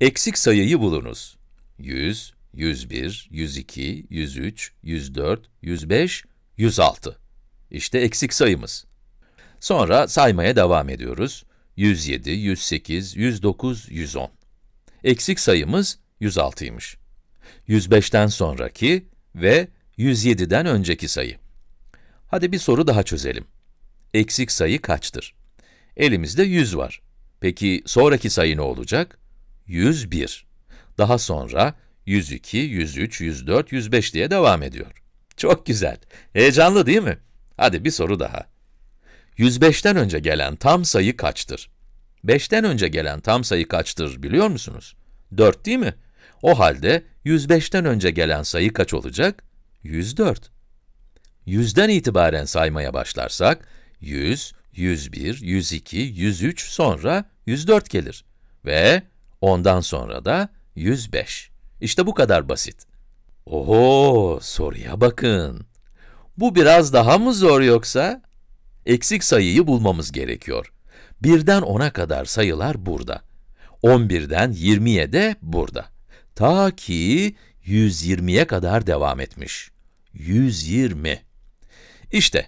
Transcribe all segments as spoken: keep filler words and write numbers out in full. Eksik sayıyı bulunuz. yüz, yüz bir, yüz iki, yüz üç, yüz dört, yüz beş, yüz altı. İşte eksik sayımız. Sonra saymaya devam ediyoruz. yüz yedi, yüz sekiz, yüz dokuz, yüz on. Eksik sayımız yüz altıymış. yüz beşten sonraki ve yüz yediden önceki sayı. Hadi bir soru daha çözelim. Eksik sayı kaçtır? Elimizde yüz var. Peki sonraki sayı ne olacak? yüz bir. Daha sonra yüz iki, yüz üç, yüz dört, yüz beş diye devam ediyor. Çok güzel. Heyecanlı değil mi? Hadi bir soru daha. yüz beşten önce gelen tam sayı kaçtır? beşten önce gelen tam sayı kaçtır biliyor musunuz? dört değil mi? O halde yüz beşten önce gelen sayı kaç olacak? yüz dört. yüzden itibaren saymaya başlarsak, yüz, yüz bir, yüz iki, yüz üç, sonra yüz dört gelir. Ve ondan sonra da yüz beş. İşte bu kadar basit. Oho, soruya bakın. Bu biraz daha mı zor yoksa? Eksik sayıyı bulmamız gerekiyor. birden ona kadar sayılar burada. on birden yirmiye de burada. Ta ki yüz yirmiye kadar devam etmiş. yüz yirmi. İşte,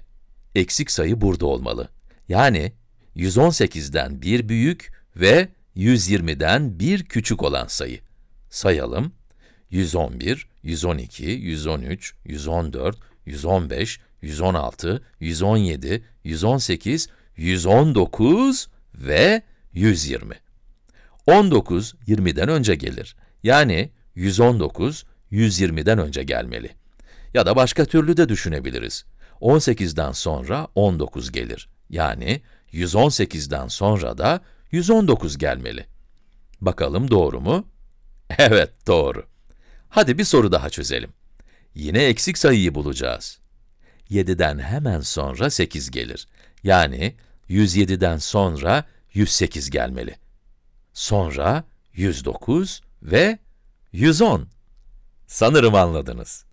eksik sayı burada olmalı. Yani, yüz on sekizden bir büyük ve yüz yirmiden bir küçük olan sayı. Sayalım. yüz on bir, yüz on iki, yüz on üç, yüz on dört, yüz on beş, yüz on altı, yüz on yedi, yüz on sekiz, yüz on dokuz ve yüz yirmi. on dokuz, yirmiden önce gelir. Yani yüz on dokuz, yüz yirmiden önce gelmeli. Ya da başka türlü de düşünebiliriz. on sekizden sonra on dokuz gelir. Yani yüz on sekizden sonra da yüz on dokuz gelmeli. Bakalım doğru mu? Evet, doğru. Hadi bir soru daha çözelim. Yine eksik sayıyı bulacağız. yediden hemen sonra sekiz gelir. Yani yüz yediden sonra yüz sekiz gelmeli. Sonra yüz dokuz ve yüz on. Sanırım anladınız.